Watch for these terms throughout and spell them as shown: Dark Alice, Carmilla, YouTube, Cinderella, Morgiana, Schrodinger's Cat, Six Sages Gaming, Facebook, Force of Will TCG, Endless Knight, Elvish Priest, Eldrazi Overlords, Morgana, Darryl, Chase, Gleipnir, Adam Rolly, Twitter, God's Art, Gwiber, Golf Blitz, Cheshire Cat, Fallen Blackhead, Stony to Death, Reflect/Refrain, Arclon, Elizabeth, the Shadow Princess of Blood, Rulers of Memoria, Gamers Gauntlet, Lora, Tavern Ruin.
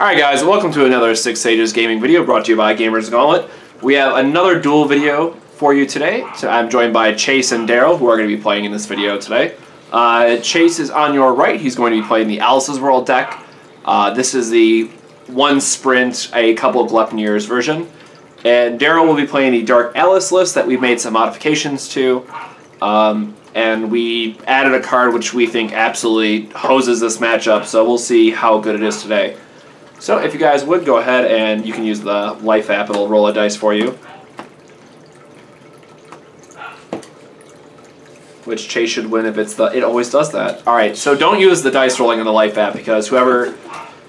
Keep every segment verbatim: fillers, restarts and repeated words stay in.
Alright guys, welcome to another Six Sages Gaming video brought to you by Gamers Gauntlet. We have another duel video for you today. So I'm joined by Chase and Darryl, who are going to be playing in this video today. Uh, Chase is on your right. He's going to be playing the Alice's World deck. Uh, this is the one sprint, a couple Gleipnirs version. And Darryl will be playing the Dark Alice list that we've made some modifications to. Um, and we added a card which we think absolutely hoses this matchup, so we'll see how good it is today. So if you guys would, go ahead and you can use the Life app. It'll roll a dice for you. Which Chase should win if it's the... It always does that. Alright, so don't use the dice rolling on the Life app because whoever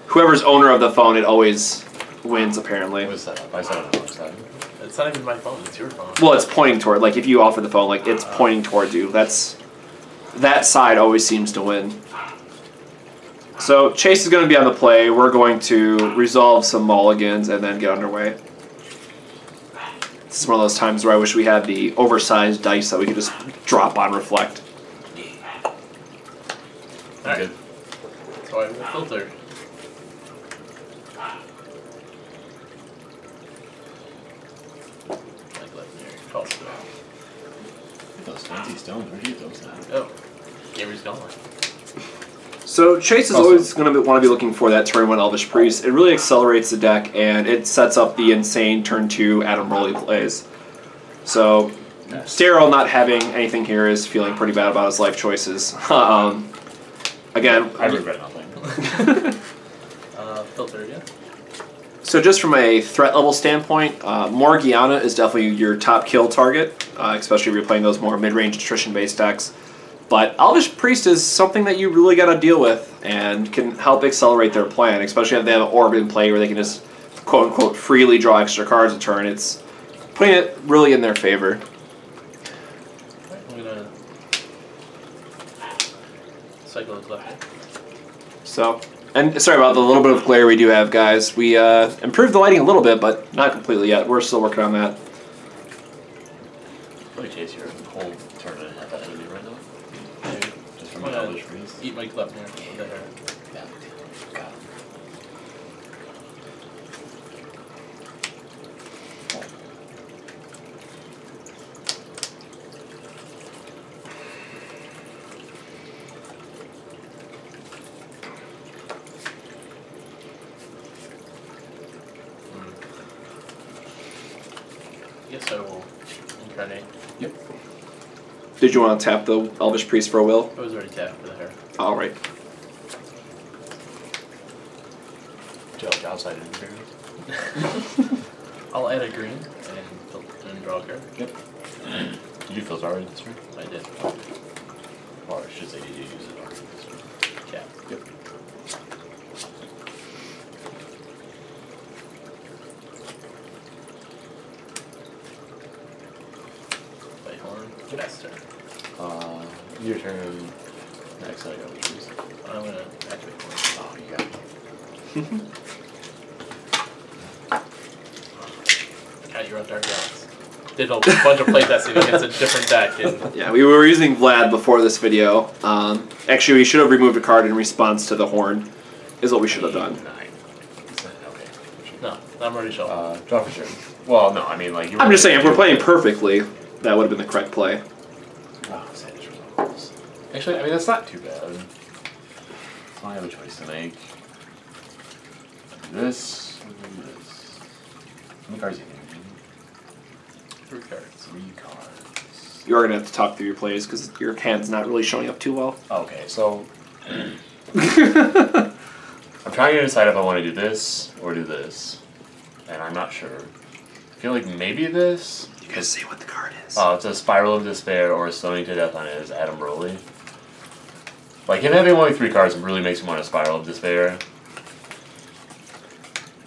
whoever's owner of the phone, it always wins, apparently. What is that? I said it on the wrong side. It's not even my phone. It's your phone. Well, it's pointing toward... Like, if you offer the phone, like, it's uh, pointing towards you. That's... That side always seems to win. So Chase is going to be on the play. We're going to resolve some mulligans and then get underway. This is one of those times where I wish we had the oversized dice that we could just drop on Reflect. Alright. So I will filter. Like Gleipnir. Also. Look at those fancy stones. Where do you get those now? Oh. Gamers Gauntlet. So Chase is always going to want to be looking for that turn one Elvish Priest. It really accelerates the deck, and it sets up the insane turn two Adam Rolly plays. So Darryl not having anything here is feeling pretty bad about his life choices. um, again, I regret nothing. uh, filter again. So just from a threat level standpoint, uh, Morgiana is definitely your top kill target, uh, especially if you're playing those more mid-range attrition-based decks. But Elvish Priest is something that you really got to deal with and can help accelerate their plan, especially if they have an orb in play where they can just, quote-unquote, freely draw extra cards a turn. It's putting it really in their favor. I'm going to cycle the glare. So, and sorry about the little bit of glare we do have, guys. We uh, improved the lighting a little bit, but not completely yet. We're still working on that. Probably Chase your whole turn and have that enemy right now. I'm gonna eat my Gleipnir. Yeah. God. Mm. Yes, I will incarnate. Yep. Did you want to tap the Elvish Priest for a will? I was already tapped for the hair. All right. Jelly outside in green. I'll add a green and, and draw a card. Yep. Did you feel sorry this turn? I did. Or I should say, did you use it already this turn? Yeah. Yep. Play horn. Yes, turn. Uh, your turn. Next, I gotta choose. I'm gonna activate one. Oh, you got me. God, you're on Dark Alice. Did a bunch of playtesting against a different deck. And yeah, we were using Vlad before this video. Um, actually, we should have removed a card in response to the horn, is what we should have done. Nine. Okay. No, I'm already sure. Uh, draw for sure. Well, no, I mean, like, you were I'm just saying, if we're playing perfectly, that would have been the correct play. Actually, I mean, that's not too bad. So I have a choice to make. This, or this. How many cards do you need? Three cards. Three cards. You are going to have to talk through your plays because your hand's not really showing up too well. Okay, so... I'm trying to decide if I want to do this or do this. And I'm not sure. I feel like maybe this? You guys see what the card is. Oh, it's a Spiral of Despair or a Stony to Death on it is Adam Rolly. Like, him having only three cards really makes me want to Spiral of Despair.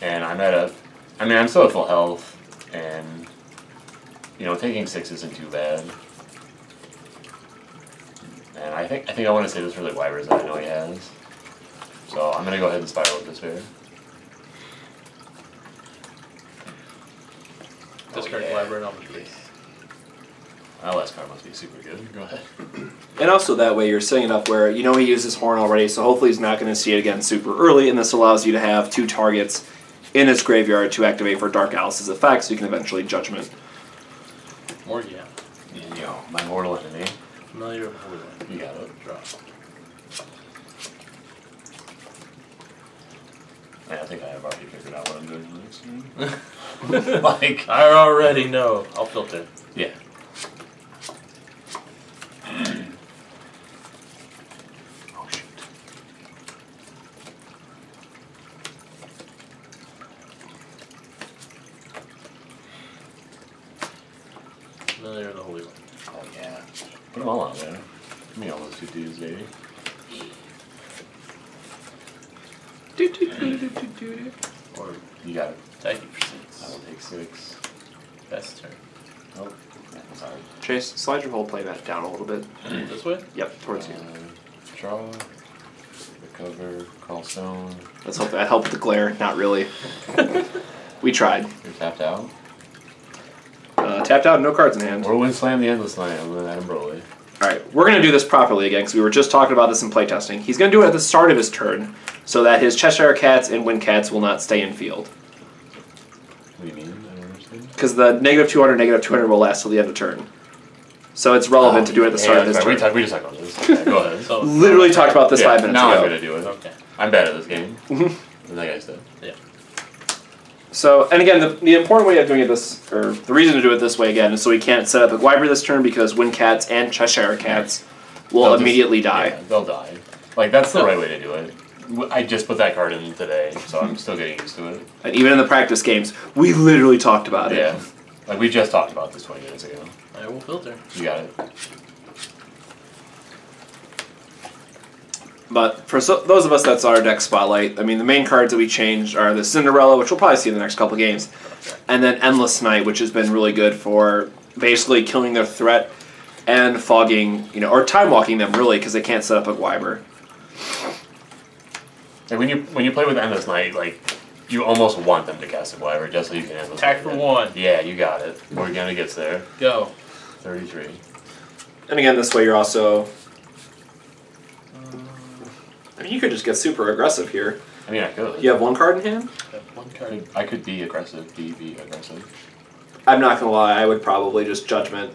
And I'm at a... I mean, I'm still at full health, and... You know, taking six isn't too bad. And I think I think I want to save this for the Gwiber that I know he has. So I'm going to go ahead and Spiral of Despair. Discard Gwiber and Elvish Priest. Allies card must be super good. Go ahead. And also that way you're setting it up where you know he used his horn already, so hopefully he's not going to see it again super early, and this allows you to have two targets in his graveyard to activate for Dark Alice's effect, so you can eventually Judgment. Morgiana. Yo, my mortal enemy. Familiar with You got it. Draw. Yeah, I think I have already figured out what I'm doing next. Like I already know. I'll filter. Yeah. Oh shoot. No, they're the holy one. Oh yeah. Put them all out there. Give me all those two dudes, baby. Do, do, do, do, do, do. Or you got it. Thank you for six. I will take six. Best turn. Oh, that was hard. Chase, slide your whole playmat down a little bit. This way? Yep, towards you. Uh, draw, recover, call stone. Let's hope that helped the glare. Not really. We tried. You're tapped out? Uh, tapped out, no cards in hand. Whirlwind Slam the Endless Night. I'm with Adam Rolly. Alright, we're going to do this properly again because we were just talking about this in playtesting. He's going to do it at the start of his turn, so that his Cheshire Cats and Wind Cats will not stay in field. What do you mean? I don't understand. Because the negative two hundred, negative two hundred will last till the end of turn. So it's relevant oh, to do it at the start yeah, of this right. turn. We, we just talked about this. Okay, go ahead. So, Literally talked about this yeah, five minutes now ago. Now I'm going to do it. Okay. I'm bad at this game. Mm-hmm. And that guy's dead. Yeah. So, and again, the, the important way of doing it this, or the reason to do it this way again, is so we can't set up a Gwiber this turn because Wind Cats and Cheshire Cats will they'll immediately just, die. Yeah, they'll die. Like, that's the right way to do it. I just put that card in today, so I'm still getting used to it. And even in the practice games, we literally talked about it. Yeah. Like, we just talked about this twenty minutes ago. I will filter. You got it. But for so those of us that's our deck spotlight, I mean, the main cards that we changed are the Cinderella, which we'll probably see in the next couple games, and then Endless Knight, which has been really good for basically killing their threat and fogging, you know, or time-walking them, really, because they can't set up a Gwiber. And when you when you play with Endless Night, like you almost want them to cast a Gwiber just so you can Endless Attack for one. Yeah, you got it. Morgana gets there. Go. thirty-three. And again, this way you're also. Um, I mean, you could just get super aggressive here. I mean, I could. You have one card in hand. I have one card. I could be aggressive. Be be aggressive. I'm not gonna lie. I would probably just Judgment.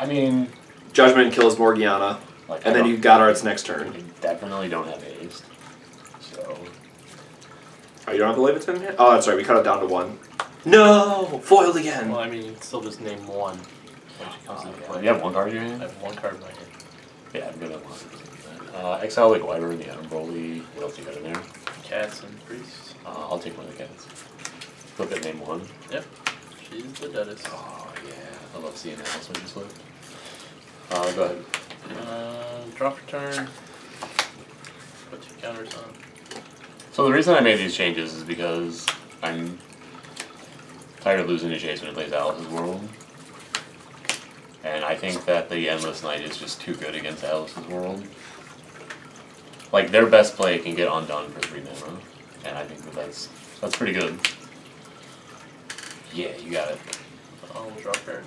I mean, Judgment kills Morgiana, like, and I then you got Art's next turn. You definitely don't have haste. Oh, you don't have the Leviathan in hand? Oh, that's right, we cut it down to one. No! Foiled again! Well, I mean, you can still just name one. Oh, yeah. play. You have one card in your hand? I have one card in my hand. Yeah, I'm good at one. Uh, exile the Gwiber and the Adam Rolly. What else you got in there? Cats and Priests. Uh, I'll take one of the cats. Flip it, name one. Yep. She's the deadest. Oh, yeah. I love seeing that also just flip. Uh, go ahead. Uh, drop your turn. Put two counters on. So the reason I made these changes is because I'm tired of losing to Chase when he plays Alice's World. And I think that the Endless Night is just too good against Alice's World. Like, their best play can get undone for three mana. And I think that that's, that's pretty good. Yeah, you got it. I'll draw a card.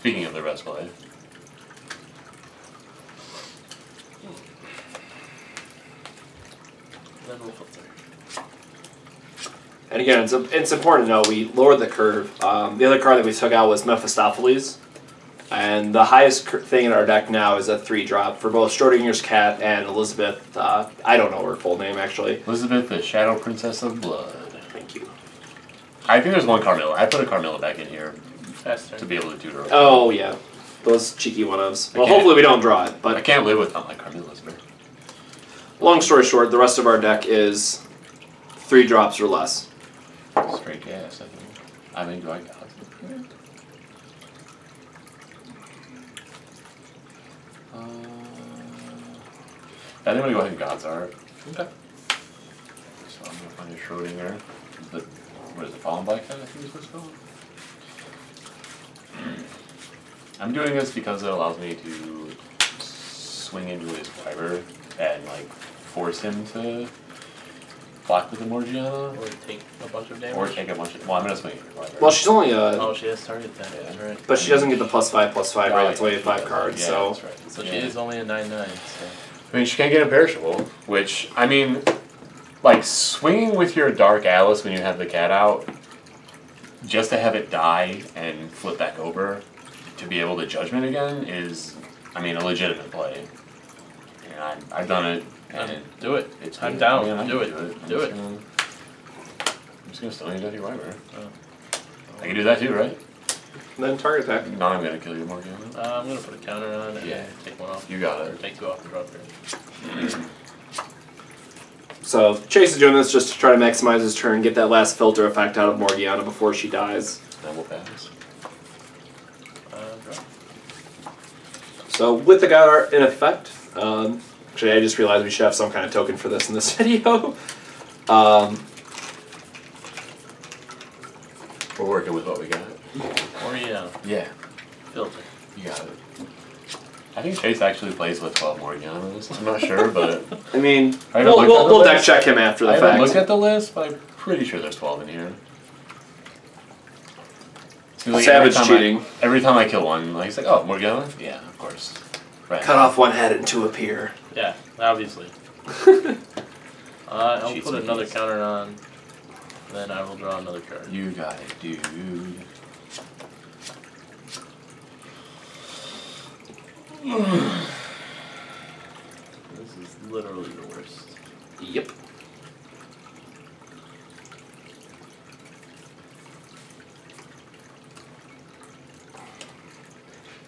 Speaking of their best play. And again, it's, it's important to know we lowered the curve. Um, the other card that we took out was Mephistopheles. And the highest thing in our deck now is a three drop for both Schrodinger's Cat and Elizabeth. Uh, I don't know her full name, actually. Elizabeth, the Shadow Princess of Blood. Thank you. I think there's one Carmilla. I put a Carmilla back in here Faster. to be able to tutor. Oh, yeah. Those cheeky one-ofs. Well, hopefully we don't draw it. But I can't live with not like Carmilla's bear. Long story short, the rest of our deck is three drops or less. Straight gas, I think. I'm enjoying that. Uh, I think I'm going to go ahead and God's Art. Okay. So I'm going to find a Schrodinger. The, what is it, Fallen Blackhead, I think is what it's called? I'm doing this because it allows me to swing into his Gwiber and like force him to block with the Morgiana? Or take a bunch of damage? Or take a bunch of... Well, I'm going to swing it. Right? Well, she's only a... Uh, oh, she has target damage, yeah. That's right. But she doesn't get the plus five, plus five, right? It's only a five card, yeah, so... That's right. So yeah. She is only a nine, nine, so... I mean, she can't get a perishable, which, I mean... Like, swinging with your Dark Alice when you have the cat out, just to have it die and flip back over to be able to judgment again is, I mean, a legitimate play. And I, I've done it. And um, do it. It's I'm good. down. Yeah, do, it. do it. Do I'm it. Gonna, I'm just going to Stony to Death Gwiber. Oh. I can do that too, right? Then target attack. No, I'm going to kill you, Morgan. Uh, I'm going to put a counter on and yeah. take one off. You got it. Or take two off the drop here. So Chase is doing this just to try to maximize his turn, get that last filter effect out of Morgiana before she dies. That will pass. Uh, drop. So with the God's Art in effect, um, actually I just realized we should have some kind of token for this in this video. Um, We're working with what we got. Morgiana. Yeah. Filter. You got it. I think Chase actually plays with twelve Morgianas. I'm not sure, but... I mean, I we'll, we'll, we'll deck check him after the I fact. I haven't looked at the list, but I'm pretty sure there's twelve in here. Like Savage every cheating. I, every time I kill one, like, he's like, oh, Morgiana? Yeah, of course. Right. Cut off one head and two appear. Yeah, obviously. uh, I'll Cheats put another piece. counter on, then I will draw another card. You got it, dude. This is literally the worst. Yep.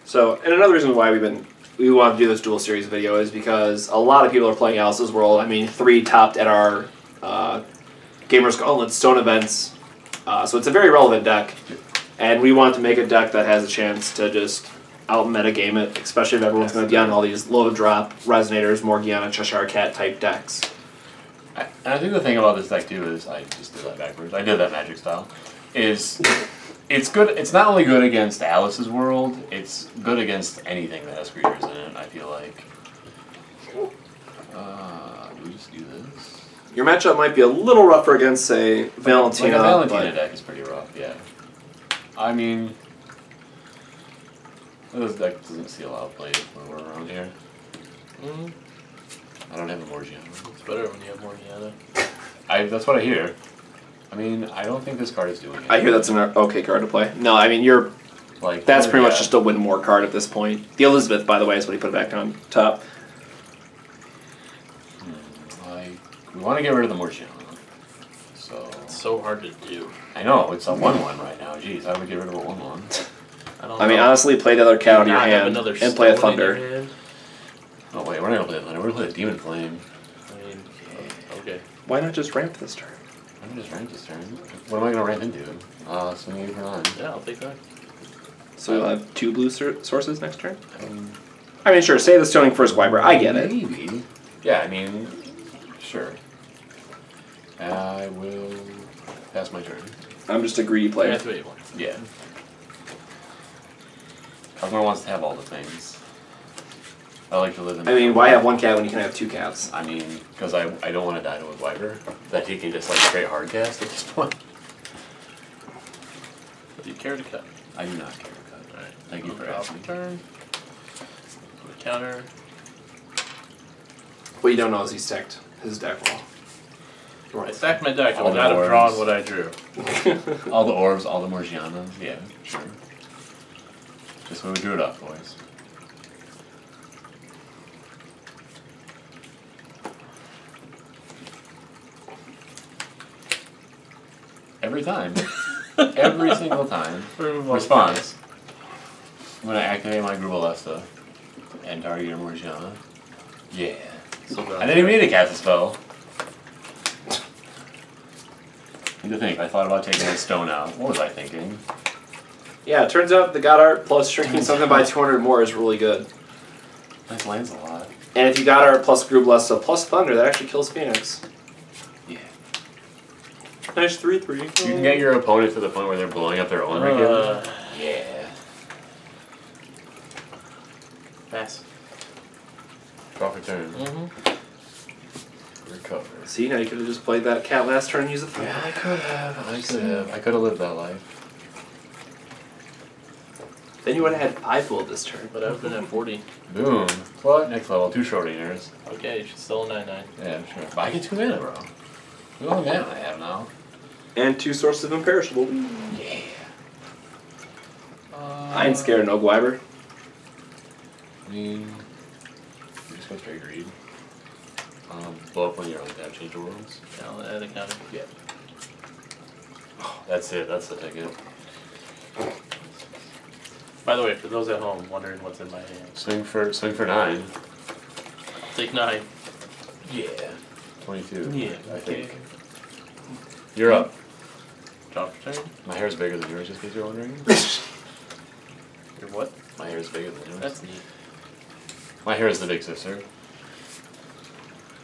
So, and another reason why we've been we want to do this dual series video is because a lot of people are playing Alice's World. I mean, three topped at our uh, Gamers Gauntlet Stone events, uh, so it's a very relevant deck, and we want to make a deck that has a chance to just out metagame it, especially if everyone's going to be on all these low drop resonators, Morgiana, Cheshire Cat type decks. I, and I think the thing about this deck too is I just did that backwards. I did that magic style. Is it's good. It's not only good against Alice's World. It's good against anything that has creatures in it. I feel like. Uh, do we just do this? Your matchup might be a little rougher against, say, Valentina. Like a Valentina deck is pretty rough. Yeah. I mean. This deck doesn't see a lot of play when we're around here. Mm-hmm. I don't have a Morgiana. It's better when you have Morgiana. I, that's what I hear. I mean, I don't think this card is doing it. I hear that's an okay card to play. No, I mean, you're... like that's pretty much just a win more card at this point. The Elizabeth, by the way, is what he put back on top. Hmm, like, we want to get rid of the Morgiana. So... It's so hard to do. I know, it's a one one right now. Jeez, I would get rid of a one one. I, I mean, honestly, play the other cat on your hand and play a thunder. Oh wait, we're not gonna play a thunder. We're gonna play a demon flame. I mean, okay. Why not just ramp this turn? Why not just ramp this turn? What am I gonna ramp into? Uh, swing it on. Yeah, I'll take that. So you'll have two blue sources next turn. Um, I mean, sure. Say the stoning first, Gwiber. I get maybe. it. Maybe. Yeah, I mean, sure. I will pass my turn. I'm just a greedy player. That's what you want. Yeah. Everyone wants to have all the things. I like to live in... I mean, why have one cat when you can have two cats? I mean, because I, I don't want to die to a Gwiber. That he can just, like, straight hard cast at this point. Do you care to cut? I do not care to cut. All right. Thank you for asking. Turn. Put a counter. What you don't know is he stacked his deck roll. Well. I stacked my deck. I would not have drawn what I drew. All the orbs, all the Morgianas. Yeah, sure. This way we drew it up, boys. Every time. Every single time. Response. I'm going to activate my Grusbalesta and target your Morgiana. Yeah. So I didn't even need to cast a spell. I need to think. I thought about taking a stone out. What was I thinking? Yeah, it turns out the God's Art plus shrinking something by two hundred more is really good. That lands a lot. And if you God's Art plus Grusbalesta plus Thunder, that actually kills Phoenix. Yeah. Nice three three. You can get your opponent to the point where they're blowing up their own uh, regular. Yeah. Pass. Draw for turn. Mm-hmm. recover. See, now you could have just played that cat last turn and used the thing. Yeah, I could have. I could have. I could have lived that life. Then you would have had five full this turn. But I would have been at forty. Boom. Plot, next level, two Schrodinger's. Okay, she's still a nine nine. Yeah, sure. But I get two mana, bro. The only mana I have now. And two sources of imperishable. Yeah. Uh, I ain't scared of no Gwiber. I mean, you just go straight greed. Um, blow up one of your only damage change worlds. No, I think not. Yeah. Oh, that's it. That's the ticket. By the way, for those at home wondering what's in my hand, swing for swing for nine. Take nine. Yeah. Twenty-two. Yeah. I think. Okay. You're up. Drop your turn. My hair's bigger than yours, just because you're wondering. Your what? My hair's bigger than yours. That's neat. My hair is the big sister.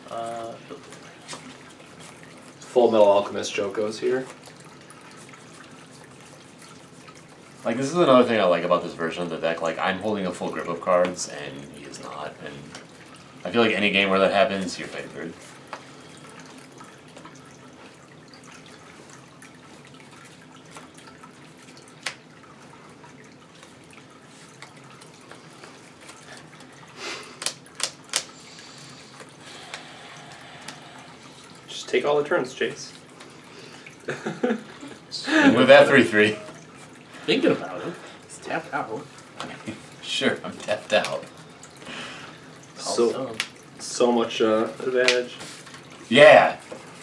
Uh. Full Metal Alchemist Joko's here. Like, this is another thing I like about this version of the deck. Like, I'm holding a full grip of cards, and he is not. And I feel like any game where that happens, you're favored. Just take all the turns, Chase. With that three three. Thinking about it. It's tapped out. Sure, I'm tapped out. So, so much uh, advantage. Yeah.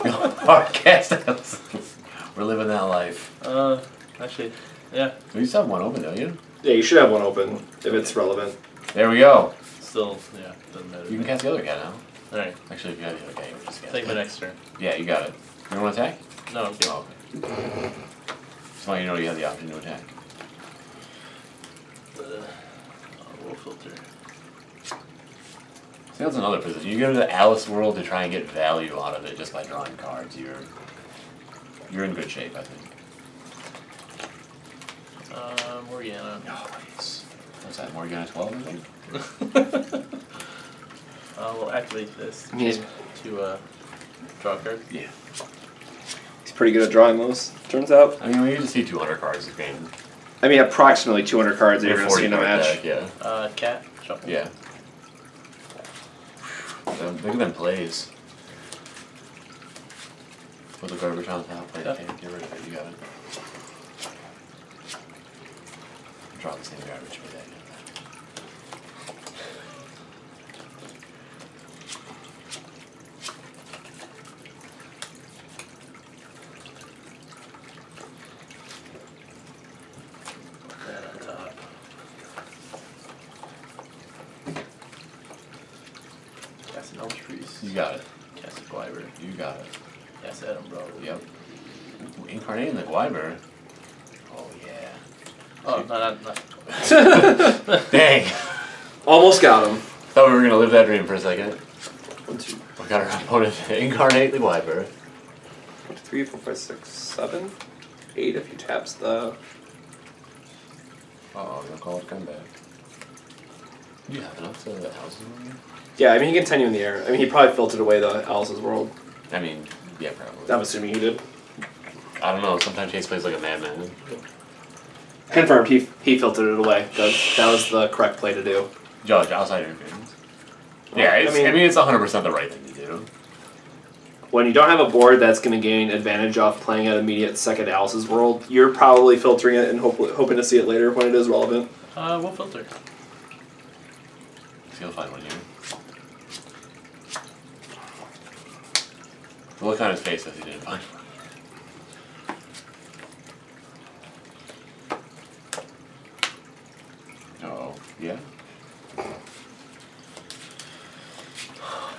We're living that life. Uh, actually, yeah. You used to have one open, don't you? Yeah, you should have one open if it's relevant. There we go. Still, yeah, doesn't matter. You can cast the other guy now. All right. Actually, if you got the other guy, you can just cast. Take my next turn. Yeah, you got it. You want to attack? No. Okay. Oh, okay. Just want you to know you have the option to attack. Filter. See, that's another position. You go to the Alice World to try and get value out of it just by drawing cards. You're you're in good shape, I think. Uh, Morgiana. Oh, nice. What's that? Morgiana twelve, I think. uh, we'll activate this to, yeah. to uh, draw a card. Yeah. He's pretty good at drawing those. Turns out. I mean, we usually see two hundred cards a game. I mean, approximately two hundred cards that you're going to see in a match. Deck, yeah. Uh, cat, shuffle. Yeah. Look at them plays. Put the garbage on top. Play yeah. Get rid of it. You got it. Draw the same garbage for that. You got it. Cast the Gwiber. You got it. Cast Adam Rolly. Yep. Ooh, incarnating the Gwiber. Oh, yeah. Oh, no, no, no. Dang. Almost got him. Thought we were going to live that dream for a second. One, two. We got our opponent to incarnate the Gwiber. One, two, three, four, five, six, seven, eight if he taps the... Uh-oh, no call to come back. Do you have enough to the houses on you? Yeah, I mean, he can ten you in the air. I mean, he probably filtered away the Alice's World. I mean, yeah, probably. I'm assuming he did. I don't know. Sometimes Chase plays like a madman. Confirmed, he he filtered it away. That, that was the correct play to do. Judge, outside interference. Well, yeah, it's, I, mean, I mean, it's one hundred percent the right thing to do. When you don't have a board that's going to gain advantage off playing at immediate second Alice's World, you're probably filtering it and hopefully, hoping to see it later when it is relevant. Uh, we'll filter. You'll find one here. The look on his face as he didn't find one. Uh-oh. Yeah?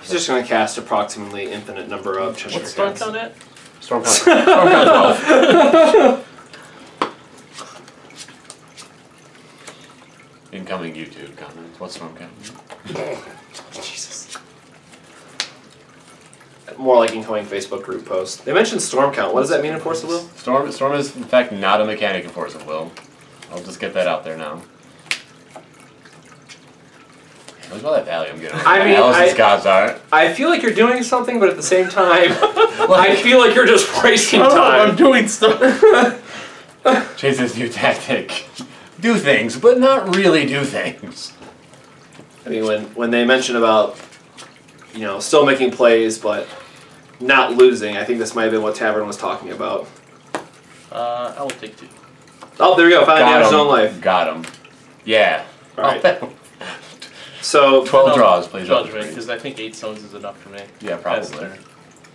He's just going to cast approximately infinite number of Cheshire Cats. What's Storm Count at? Storm Count twelve. Incoming YouTube comments. What's Storm Count? Jesus. More like incoming Facebook group post. They mentioned Storm Count. What does that mean in Force of Will? Storm Storm is, in fact, not a mechanic in Force of Will. I'll just get that out there now. Look at all that value I'm getting. I mean, Alice's I, God's Art. I feel like you're doing something, but at the same time, like, I feel like you're just wasting time. Oh, I'm doing stuff. Chase's new tactic: do things, but not really do things. I mean, when when they mention about, you know, still making plays but not losing, I think this might have been what Tavern was talking about. Uh, I will take two. Oh, there we go. Finally damaged his own life. Got him. Yeah. All right. Oh, so twelve no, draws, please. Twelve draws, because I think eight stones is enough for me. Yeah, probably.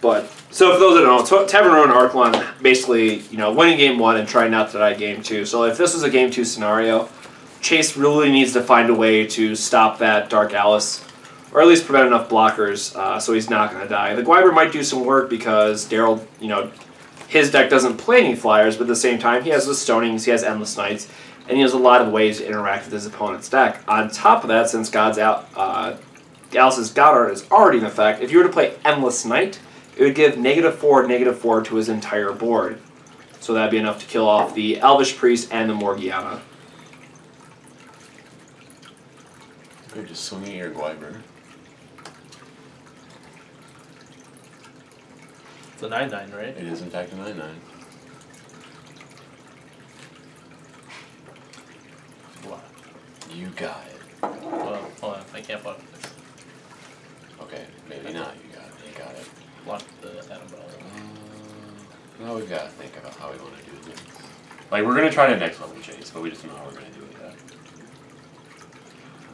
But so for those that don't know, Tavern Ruin and Arclon basically, you know, winning game one and trying not to die game two. So if this was a game two scenario, Chase really needs to find a way to stop that Dark Alice, or at least prevent enough blockers uh, so he's not going to die. The Gwiber might do some work because Darryl, you know, his deck doesn't play any flyers, but at the same time he has the Stonings, he has Endless Knights, and he has a lot of ways to interact with his opponent's deck. On top of that, since God's Al uh, Alice's God Art is already in effect, if you were to play Endless Knight, it would give negative four, negative four to his entire board. So that'd be enough to kill off the Elvish Priest and the Morgiana. You could just swing at your Gwiber. It's a nine nine, right? It is, in fact, a nine nine. You got it. Well, hold on, I can't block this. Okay, maybe I not. You got it. You got it. Block the Adam Rolly. Uh, now we've got to think about how we want to do this. Like, we're going to try to next level Chase, but we just don't know how we're going to do it with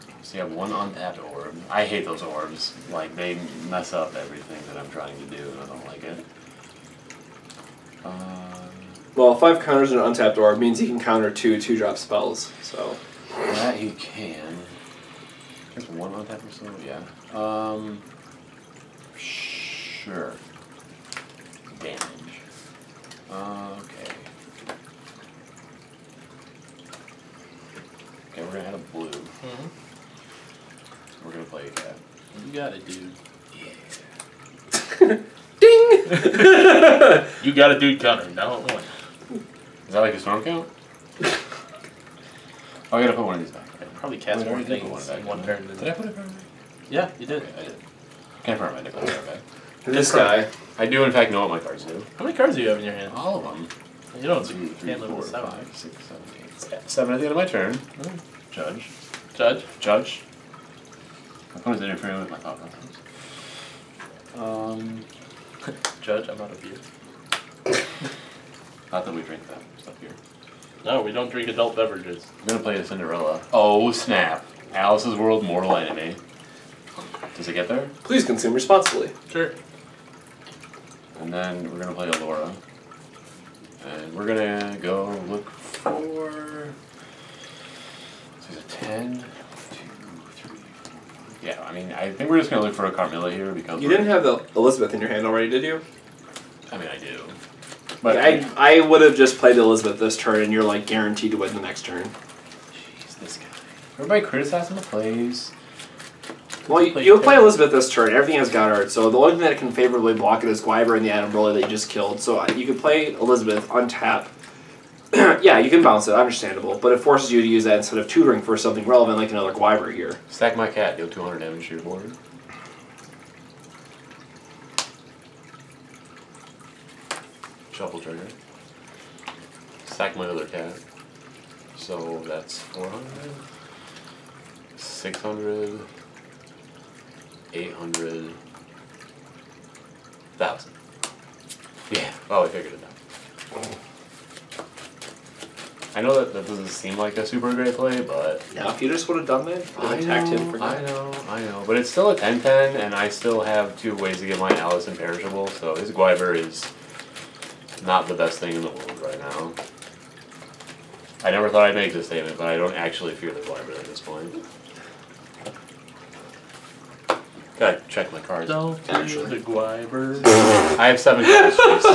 that. So you have one untapped orb. I hate those orbs. Like, they mess up everything that I'm trying to do, and I don't like it. Um, well, five counters in an untapped orb means he can counter two two-drop spells, so... That he can. There's one on that person. Yeah. Um. Sure. Damage. Uh, okay. Okay, we're gonna add a blue. Mm-hmm. We're gonna play that. You got it, dude. Yeah. Ding. You got a dude counter. Now it won. Is that like a storm count? Oh, I gotta put one of these back. I probably cast Wait, more things one back, in one turn. Did I put it back? Yeah, you did. Okay, I did. Can't remember my deck back. This guy. I do, in fact, know what my cards do. How many cards do you have in your hand? All of them. You don't do three, four, five, six, seven, eight. Seven at the end of my turn. Oh. Judge. Judge. Judge. My opponent's interfering with my thought process. Um. Judge, I'm out of beer. Not that we drink that stuff here. No, we don't drink adult beverages. I'm gonna play a Cinderella. Oh snap! Alice's World, mortal enemy. Does it get there? Please consume responsibly. Sure. And then we're gonna play a Lora. And we're gonna go look for. So there's a ten, two, three, four. Yeah, I mean, I think we're just gonna look for a Carmilla here because you we're... didn't have the Elizabeth in your hand already, did you? I mean, I do. But yeah, I, I would have just played Elizabeth this turn, and you're like guaranteed to win the next turn. Jeez, this guy. Everybody criticizing the plays. Well, you, play you'll play Elizabeth this turn. Everything has God's Art, so the only thing that can favorably block it is Gwiber and the Adam Rolly that you just killed. So you can play Elizabeth, untap. Yeah, you can bounce it, understandable. But it forces you to use that instead of tutoring for something relevant like another Gwiber here. Stack my cat, deal two hundred damage to your board. Shuffle trigger. Stack my other cat. So that's four hundred, six hundred, eight hundred, one thousand. Yeah. Oh, I figured it out. I know that that doesn't seem like a super great play, but... Yeah, if you just would have done that, I would attacked him for I know, I know. But it's still a ten ten, and I still have two ways to get my Alice imperishable, so his Gwiber is... not the best thing in the world right now. I never thought I'd make this statement, but I don't actually fear the Gwiber at this point. Gotta check my cards. Don't fear the Gwiber. I have seven cards, Chase.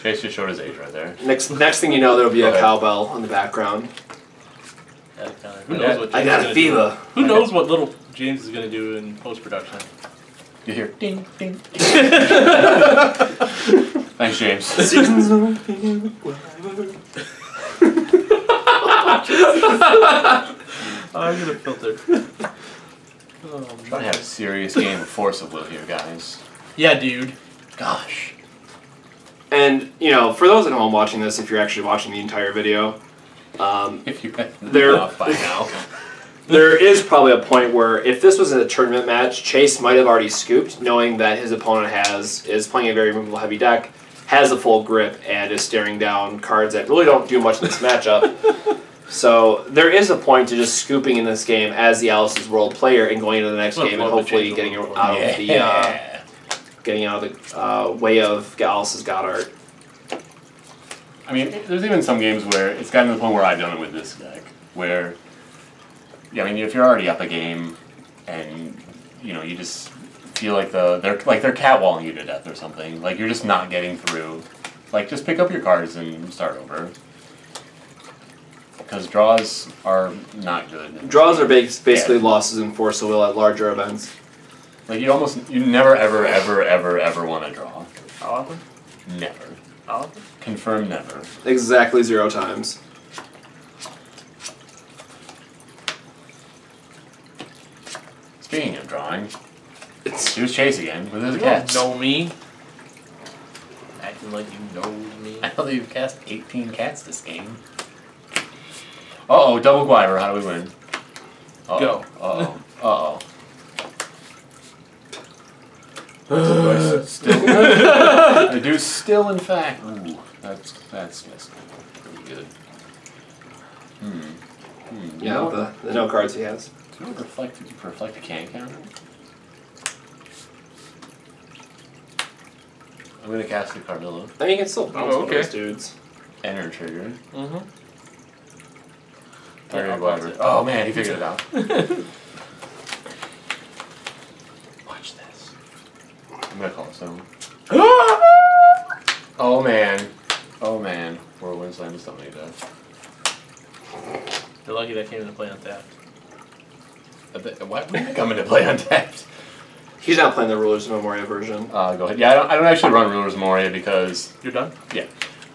Chase just showed his age right there. Next next thing you know, there'll be a cowbell in the background. Yeah, Who I knows got, what James I got a fever. Do. Who I knows got... what little James is going to do in post-production? You hear ding, ding, ding. Thanks, James. Seasons on the I'm gonna filter. Oh, I'm trying to have a serious game of Force of Will here, guys. Yeah, dude. Gosh. And, you know, for those at home watching this, if you're actually watching the entire video, um, if you're there, off by now. There is probably a point where, if this was a tournament match, Chase might have already scooped, knowing that his opponent has is playing a very removable heavy deck, has a full grip, and is staring down cards that really don't do much in this matchup. So there is a point to just scooping in this game as the Alice's World player and going into the next game and hopefully getting out of the uh, getting out of the uh, way of Alice's God Art. I mean, there's even some games where it's gotten to the point where I've done it with this deck, where. Yeah, I mean, if you're already up a game, and you know you just feel like the they're like they're catwalling you to death or something, like you're just not getting through, like just pick up your cards and start over, because draws are not good. Draws are basically losses in Force of Will at larger events. Like you almost you never ever ever ever ever want to draw. How often? Never. How often? Confirm never. Exactly zero times. Speaking of drawing, here's Chase again with his cats. You don't know me. Acting like you know me. I know that you've cast eighteen cats this game. Uh-oh, double Gwiber. How do we win? Uh-oh. Go. Uh-oh. Uh-oh. Uh-oh. Still. I do still, in fact. Ooh, that's, that's, that's pretty good. Hmm. Hmm. Yeah, no, the, the no cards he has. Do you reflect, you reflect a can counter? I'm going to cast the Carmilla. I mean, you can still bounce oh, okay. those dudes. Enter trigger. Mm-hmm. Yeah, oh, man, he figured it out. Watch this. I'm going to call it stone. Oh, man. Oh, man. Whirlwind Slam is something to death. They're lucky that came into play on tap. Why wouldn't it come into play untapped? He's not playing the Rulers of Memoria version. Uh, go ahead. Yeah, I don't, I don't actually run Rulers of Memoria because... You're done? Yeah.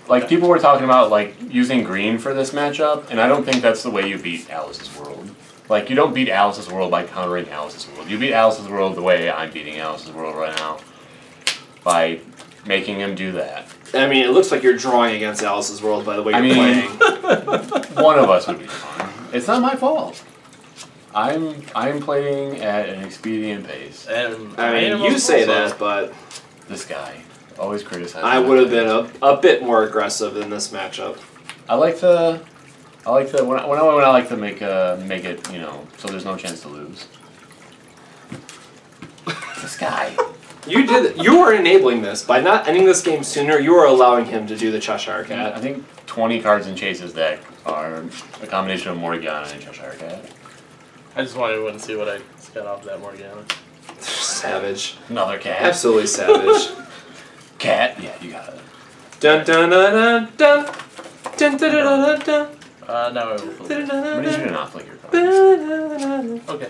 Like, okay. People were talking about, like, using green for this matchup, and I don't think that's the way you beat Alice's World. Like, you don't beat Alice's World by countering Alice's World. You beat Alice's World the way I'm beating Alice's World right now. By making him do that. I mean, it looks like you're drawing against Alice's World by the way you're I mean, playing. One of us would be fine. It's not my fault. I'm I'm playing at an expedient pace. And I mean, you say that, but this guy always criticizes. I would have been a, a bit more aggressive in this matchup. I like to, I like to when I when I, when I like to make uh make it you know so there's no chance to lose. This guy, you did you were enabling this by not ending this game sooner. You were allowing him to do the Cheshire Cat. I think twenty cards in Chase's deck are a combination of Morgiana and Cheshire Cat. I just wanted everyone to see what I got off that Morgana. Savage. Another cat. Absolutely savage. Cat? Yeah, you got it. Dun dun dun dun dun dun dun dun dun. Uh, now I will flicker. What did you do not flicker cards? Okay.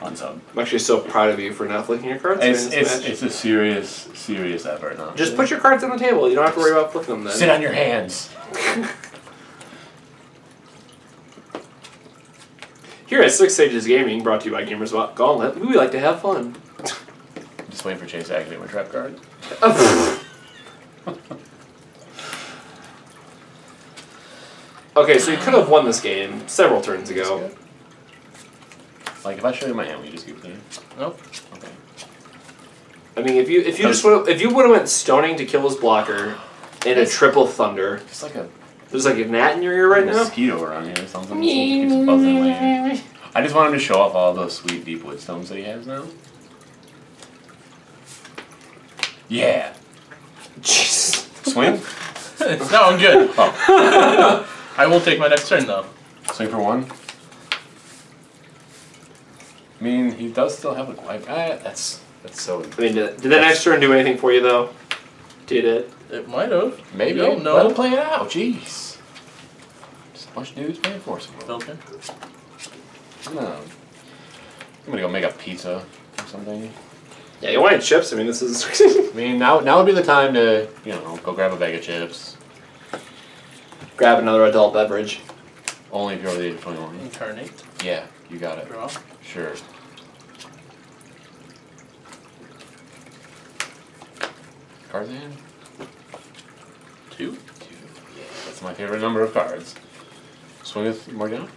Unsub. I'm actually so proud of you for not flicking your cards. It's, it's, it's a serious, serious effort. Not Just really. Put your cards on the table. You don't have to worry about flicking them then. Sit on your hands. Here at Six Sages Gaming, brought to you by Gamers Gauntlet, we like to have fun. Just waiting for Chase to activate my trap card. Okay, so you could have won this game several turns ago. Like, if I show you my hand, will you just give me? Nope. Okay. I mean, if you if you just would if you would have went stoning to kill his blocker, and a triple thunder. It's like a. There's like a gnat in your ear right now? There's a mosquito around here or something. Keeps buzzing in my ear. I just want him to show off all those sweet deep wood stones that he has now. Yeah. Jeez. Swing? No, I'm good. Oh. I will take my next turn though. Swing for one. I mean, he does still have a Gwiber. Ah, that's that's so. I mean, did, did that next turn do anything for you though? Did it? It might have. Maybe. You don't know. Let him play it out. Jeez. Just a bunch of dudes playing Force of Will. Okay. No. I'm gonna go make a pizza or something. Yeah, you wanted chips? I mean, this is. I mean, now now would be the time to you know go grab a bag of chips. Grab another adult beverage. Only if you're over the age of twenty-one. Incarnate. Yeah. You got it. Draw? Sure. Cards in hand? Two? Two. Yeah, that's my favorite number of cards. Swing with Morgana?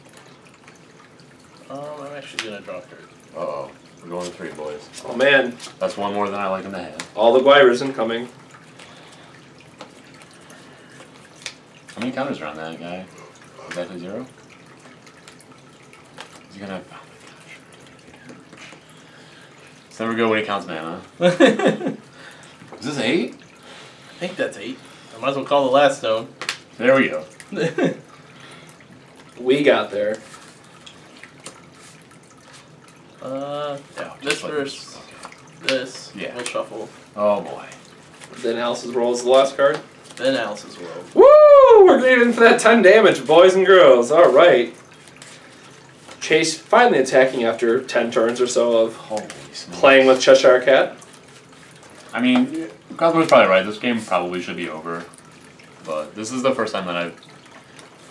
Um, I'm actually going to draw a card. Uh-oh. We're going to three, boys. Oh, man. That's one more than I like in the hand. All the Gwibers incoming. How many counters are on that guy? Is that a zero? He's going to have... Oh, my gosh. It's never good when he counts mana. Is this eight? I think that's eight. I might as well call the last stone. There we go. We got there. Uh, yeah. This versus this. Yeah. We'll shuffle. Oh boy. Then Alice's World is the last card? Then Alice's World. Woo! We're leaving for that ten damage, boys and girls. Alright. Chase finally attacking after ten turns or so of Holy playing smokes. with Cheshire Cat. I mean, Cosmo's probably right. This game probably should be over. But this is the first time that I've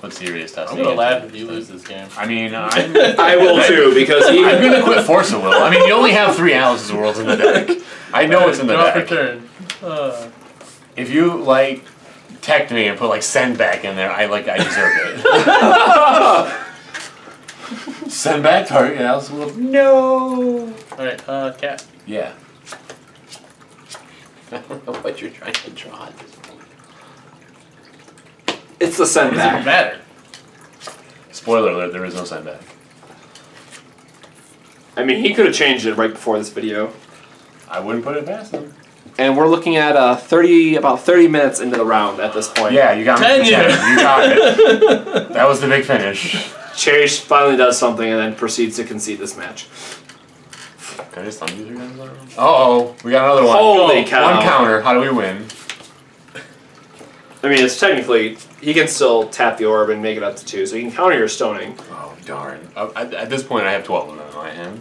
put serious testing. I'm going to laugh if you lose this game. I mean, I'm, I will too, because he, I'm going to quit Force of Will. I mean, you only have three Alice's Worlds in the deck. I know it's in the deck. Turn. Uh. If you, like, tech me and put, like, send back in there, I, like, I deserve it. Send back target Alice's World. No! Alright, uh, Cat. Yeah. I don't know what you're trying to draw at this point. It's the send back. It doesn't matter. Spoiler alert, there is no send back. I mean, he could have changed it right before this video. I wouldn't put it past him. And we're looking at uh, thirty, about thirty minutes into the round at this point. Yeah, you got me. Ten years. You got it. That was the big finish. Chase finally does something and then proceeds to concede this match. Can I just undo three times in a row? Uh-oh, we got another one. Holy cow. One counter, how do we win? I mean, it's technically, he can still tap the orb and make it up to two, so you can counter your stoning. Oh, darn. Uh, at, at this point, I have twelve of them in my hand.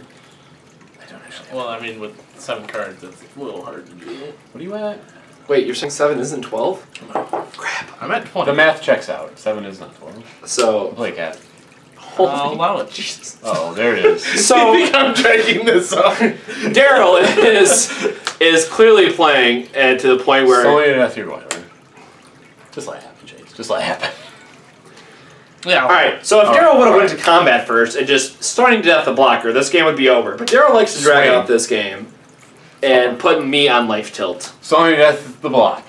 I don't actually. Well, I mean, with seven cards, it's a little hard to do it. What are you at? Wait, you're saying seven isn't twelve? Oh, crap. I'm at twenty. The math checks out. seven is not twelve. So... Play Cat. I'll allow it. Jesus. Oh, there it is. So I think I'm dragging this up. Darryl is is clearly playing, and to the point where so enough you're going. Just let it happen, Chase. Just let it happen. Yeah. All right. So if oh, Darryl would have right. went to combat first and just starting to death the blocker, this game would be over. But Darryl likes to drag out this game and put me on life tilt. Starting to death the block.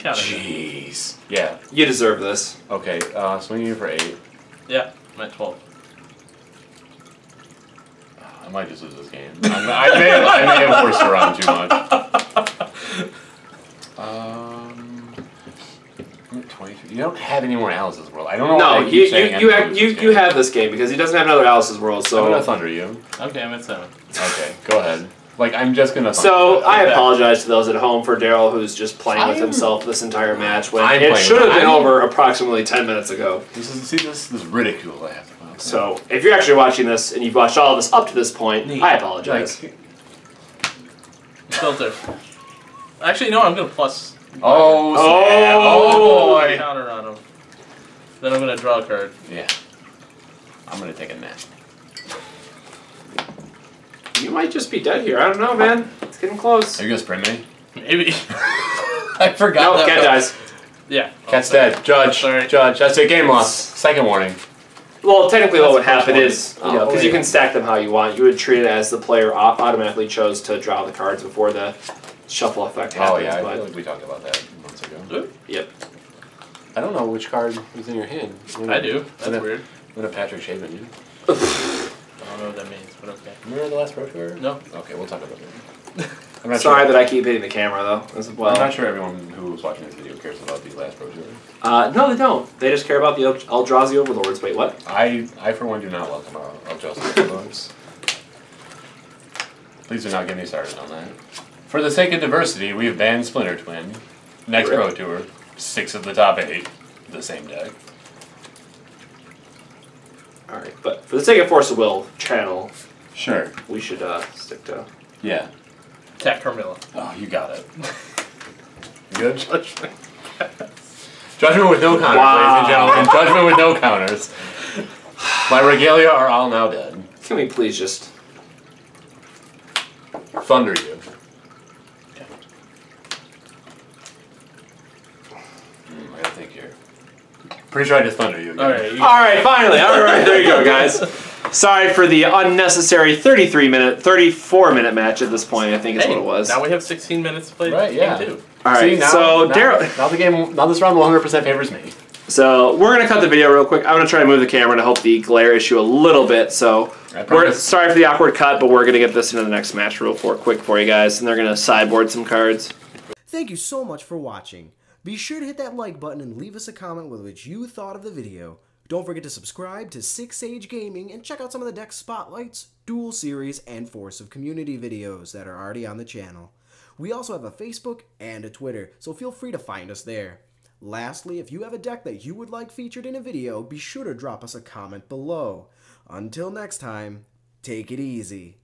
Jeez. Yeah. You deserve this. Okay, uh, swing you for eight. Yeah, I'm at twelve. Uh, I might just lose this game. I, I, may have, I may have forced around too much. Um, I'm at twenty-three. You don't have any more Alice's World. I don't know no, why you, you, saying you, have, you, you have this game because he doesn't have another Alice's World, so... I'm gonna thunder you. Okay, I'm at seven. Okay, go ahead. Like, I'm just going to... So, I apologize to those at home for Darryl, who's just playing I'm, with himself this entire match. When I'm it should have been I'm, over approximately ten minutes ago. This is, see, this is ridicule I have to watch. So, if you're actually watching this, and you've watched all of this up to this point, Neat. I apologize. Like, filter. Actually, no, I'm going to plus... Oh, oh, oh boy. Counter on him. Then I'm going to draw a card. Yeah. I'm going to take a nap. You might just be dead here. I don't know, man. It's getting close. Are you gonna spray me? Maybe. I forgot. No, that Cat dies. Yeah. Cat's dead. That. Judge. Sorry. Judge. That's it. Game loss. Second warning. Well, technically, that's what would happen warning. is because oh, you, know, you can stack them how you want. You would treat it as the player automatically chose to draw the cards before the shuffle effect happens. Oh yeah, I but... feel like we talked about that months ago. Yep. yep. I don't know which card was in your hand. When I do. That's when weird. When a Patrick Shaven you. I don't know what that means, but okay. Remember the last road tour? No. Okay, we'll talk about that. I'm not Sorry sure. that I keep hitting the camera, though, as well. I'm not sure everyone who's watching this video cares about the last road tour. Uh, no, they don't. They just care about the Eldrazi Overlords. Wait, what? I, I for one, do not welcome uh, Eldrazi Overlords. Please do not get me started on that. For the sake of diversity, we have banned Splinter Twin. Next road tour, six of the top eight, the same deck. Alright, but for the sake of Force of Will channel, sure, we should uh, stick to... Yeah. Attack Carmilla. Oh, you got it. You good? Judgment. Judgment with no counters, wow. ladies and gentlemen. Judgment with no counters. My regalia are all now dead. Can we please just... thunder you. Okay. Mm, I gotta think here. Pretty sure I just thunder you again. All right, you all right finally. All right, there you go, guys. Sorry for the unnecessary thirty-three minute, thirty-four minute match at this point, I think is hey, what it was. Now we have sixteen minutes to play right, the yeah. game, too. All right, See, now, so now, Darryl... Now the game, now this round one hundred percent favors me. So we're going to cut the video real quick. I'm going to try to move the camera to help the glare issue a little bit. So we're sorry for the awkward cut, but we're going to get this into the next match real quick for you guys. And they're going to sideboard some cards. Thank you so much for watching. Be sure to hit that like button and leave us a comment with what you thought of the video. Don't forget to subscribe to Six Sage Gaming and check out some of the deck spotlights, duel series, and Force of Community videos that are already on the channel. We also have a Facebook and a Twitter, so feel free to find us there. Lastly, if you have a deck that you would like featured in a video, be sure to drop us a comment below. Until next time, take it easy.